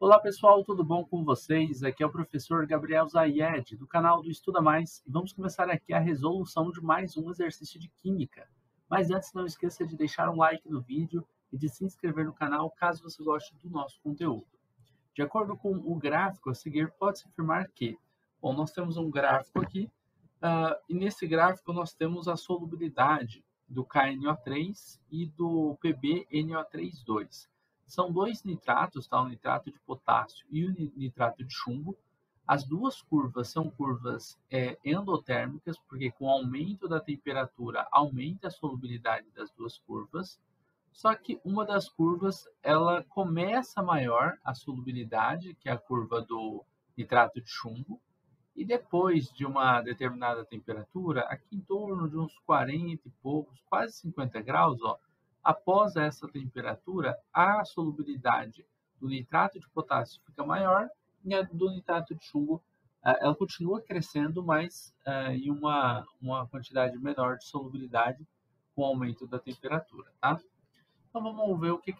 Olá pessoal, tudo bom com vocês? Aqui é o professor Gabriel Zayed, do canal do Estuda Mais, e vamos começar aqui a resolução de mais um exercício de Química. Mas antes, não esqueça de deixar um like no vídeo e de se inscrever no canal caso você goste do nosso conteúdo. De acordo com o gráfico a seguir, pode-se afirmar que, bom, nós temos um gráfico aqui, e nesse gráfico nós temos a solubilidade do KNO3 e do Pb(NO3)2. São dois nitratos, tá? O nitrato de potássio e o nitrato de chumbo. As duas curvas são curvas endotérmicas, porque com o aumento da temperatura aumenta a solubilidade das duas curvas. Só que uma das curvas, ela começa maior a solubilidade, que é a curva do nitrato de chumbo. E depois de uma determinada temperatura, aqui em torno de uns 40 e poucos, quase 50 graus, ó, após essa temperatura, a solubilidade do nitrato de potássio fica maior e a do nitrato de chumbo ela continua crescendo, mas em uma quantidade menor de solubilidade com o aumento da temperatura, tá? Então vamos ver o que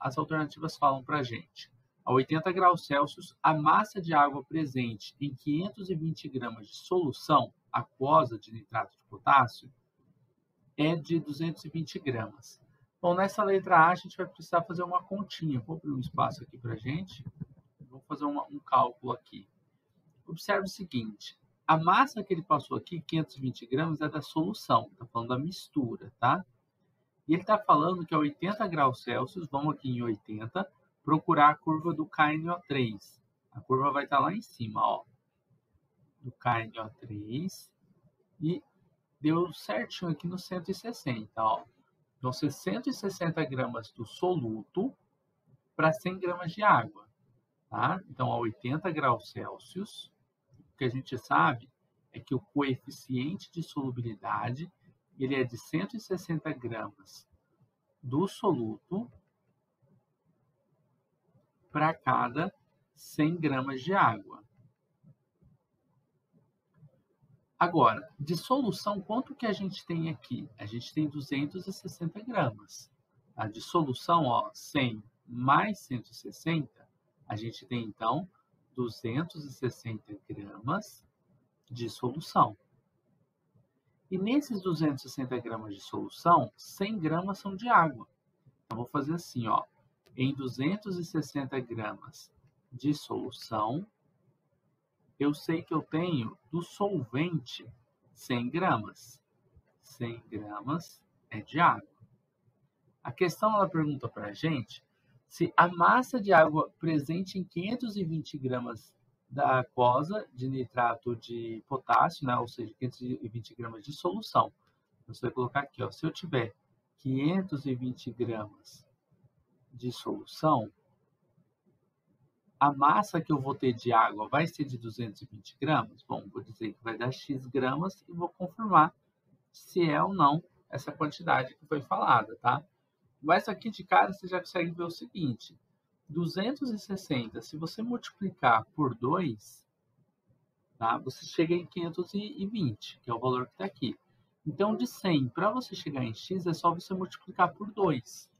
as alternativas falam para a gente. A 80 graus Celsius, a massa de água presente em 520 gramas de solução aquosa de nitrato de potássio é de 220 gramas. Bom, nessa letra A, a gente vai precisar fazer uma continha. Vou abrir um espaço aqui para a gente. Vou fazer um cálculo aqui. Observe o seguinte. A massa que ele passou aqui, 520 gramas, é da solução. Está falando da mistura, tá? E ele está falando que a 80 graus Celsius, vamos aqui em 80, procurar a curva do KNO3. A curva vai estar lá em cima, ó. Do KNO3. E deu certinho aqui no 160, ó. Então, 660 gramas do soluto para 100 gramas de água, tá? Então, a 80 graus Celsius, o que a gente sabe é que o coeficiente de solubilidade, ele é de 160 gramas do soluto para cada 100 gramas de água. Agora, de solução, quanto que a gente tem aqui? A gente tem 260 gramas. Tá? De solução, ó, 100 mais 160, a gente tem, então, 260 gramas de solução. E nesses 260 gramas de solução, 100 gramas são de água. Então, vou fazer assim, ó, em 260 gramas de solução, eu sei que eu tenho do solvente 100 gramas. 100 gramas é de água. A questão ela pergunta para a gente se a massa de água presente em 520 gramas da aquosa de nitrato de potássio, né? Ou seja, 520 gramas de solução. Você vai colocar aqui, ó, se eu tiver 520 gramas de solução, a massa que eu vou ter de água vai ser de 220 gramas? Bom, vou dizer que vai dar X gramas e vou confirmar se é ou não essa quantidade que foi falada, tá? Mas aqui de cara você já consegue ver o seguinte, 260, se você multiplicar por 2, tá? Você chega em 520, que é o valor que está aqui. Então, de 100, para você chegar em X, é só você multiplicar por 2.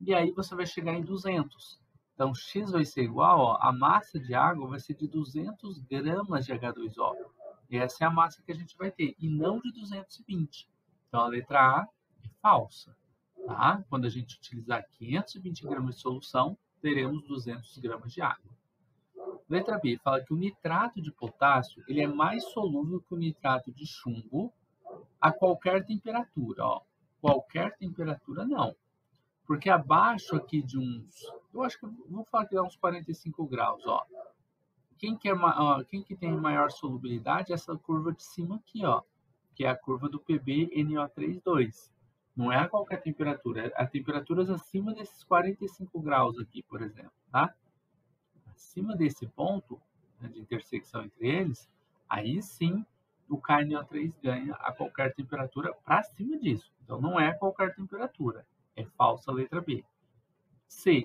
E aí você vai chegar em 200. Então, X vai ser igual, ó, a massa de água vai ser de 200 gramas de H2O. E essa é a massa que a gente vai ter, e não de 220. Então, a letra A é falsa. Tá? Quando a gente utilizar 520 gramas de solução, teremos 200 gramas de água. Letra B fala que o nitrato de potássio ele é mais solúvel que o nitrato de chumbo a qualquer temperatura. Ó. Qualquer temperatura, não. Porque abaixo aqui de uns, eu acho que vou falar que dá uns 45 graus, ó. Quem que tem maior solubilidade é essa curva de cima aqui, ó. Que é a curva do Pb(NO3)2. Não é a qualquer temperatura, é a temperaturas acima desses 45 graus aqui, por exemplo, tá? Acima desse ponto, né, de intersecção entre eles, aí sim o KNO3 ganha a qualquer temperatura para cima disso. Então não é a qualquer temperatura. É falsa a letra B. C.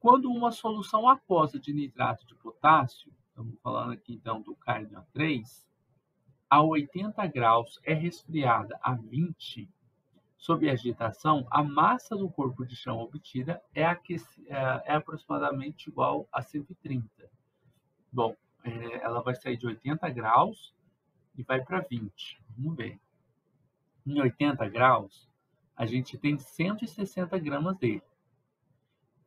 Quando uma solução aquosa de nitrato de potássio, estamos falando aqui então do KNO3, a 80 graus é resfriada a 20, Sob agitação, a massa do corpo de chão obtida é aproximadamente igual a 130. Bom, ela vai sair de 80 graus e vai para 20. Vamos ver. Em 80 graus, a gente tem 160 gramas dele.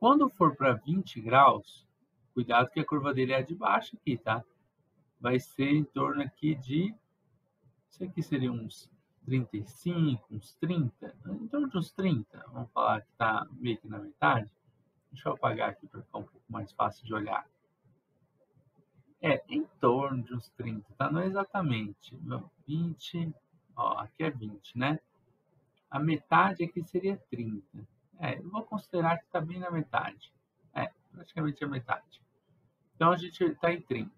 Quando for para 20 graus, cuidado que a curva dele é a de baixo aqui, tá? Vai ser em torno aqui de... Isso aqui seria uns 35, uns 30, em torno de uns 30. Vamos falar que está meio que na metade. Deixa eu apagar aqui para ficar um pouco mais fácil de olhar. É, em torno de uns 30, tá? Não é exatamente. 20, ó, aqui é 20, né? A metade aqui seria 30. É, eu vou considerar que está bem na metade. É, praticamente a metade. Então, a gente está em 30.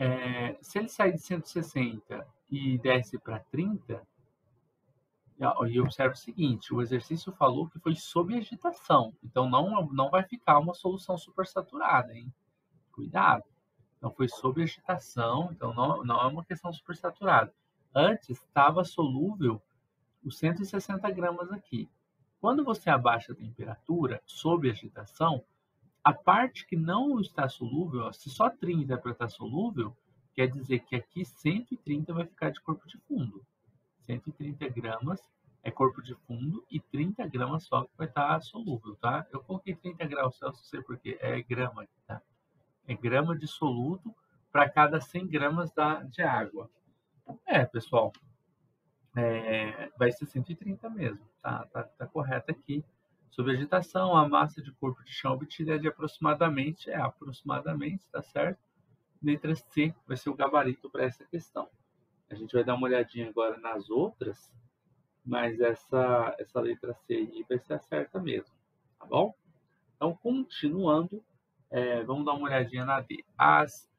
É, se ele sair de 160 e desce para 30, e observa o seguinte, o exercício falou que foi sob agitação, então não vai ficar uma solução supersaturada, hein? Cuidado. Então foi sob agitação, então não é uma questão supersaturada. Antes estava solúvel os 160 gramas aqui. Quando você abaixa a temperatura, sob agitação, a parte que não está solúvel, ó, se só 30 é para estar solúvel, quer dizer que aqui 130 vai ficar de corpo de fundo. 130 gramas é corpo de fundo e 30 gramas só que vai estar solúvel, tá? Eu coloquei 30 graus Celsius, não sei porque, é grama, tá? É grama de soluto para cada 100 gramas de água. É, pessoal, vai ser 130 mesmo, tá correto aqui. Sob agitação, a massa de corpo de chão obtida é de aproximadamente, tá certo? Letra C vai ser o gabarito para essa questão. A gente vai dar uma olhadinha agora nas outras, mas essa letra C aí vai ser a certa mesmo, tá bom? Então, continuando, vamos dar uma olhadinha na D. As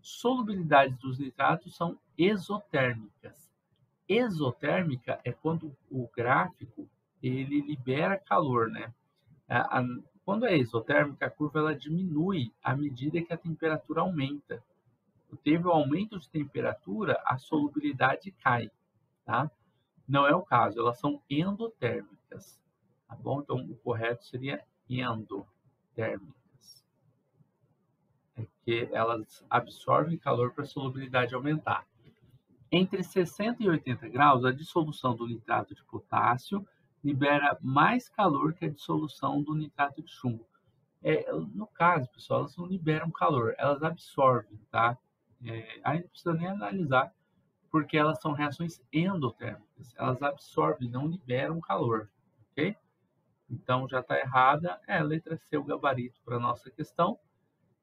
solubilidades dos nitratos são exotérmicas. Exotérmica é quando o gráfico ele libera calor, né? Quando é exotérmica, a curva ela diminui à medida que a temperatura aumenta. Teve o aumento de temperatura, a solubilidade cai, tá? Não é o caso, elas são endotérmicas, tá bom? Então, o correto seria endotérmicas. É que elas absorvem calor para a solubilidade aumentar. Entre 60 e 80 graus, a dissolução do nitrato de potássio libera mais calor que a dissolução do nitrato de chumbo. No caso, pessoal, elas não liberam calor, elas absorvem, tá? Aí não precisa nem analisar, porque elas são reações endotérmicas. Elas absorvem, não liberam calor, ok? Então, já está errada. Letra C, o gabarito para a nossa questão.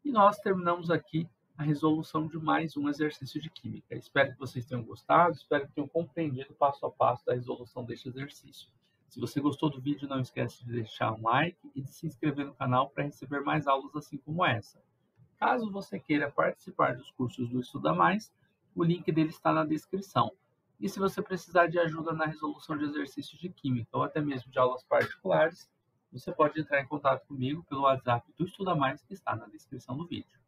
E nós terminamos aqui a resolução de mais um exercício de química. Espero que vocês tenham gostado, espero que tenham compreendido passo a passo da resolução deste exercício. Se você gostou do vídeo, não esquece de deixar um like e de se inscrever no canal para receber mais aulas assim como essa. Caso você queira participar dos cursos do Estuda Mais, o link dele está na descrição. E se você precisar de ajuda na resolução de exercícios de química ou até mesmo de aulas particulares, você pode entrar em contato comigo pelo WhatsApp do Estuda Mais que está na descrição do vídeo.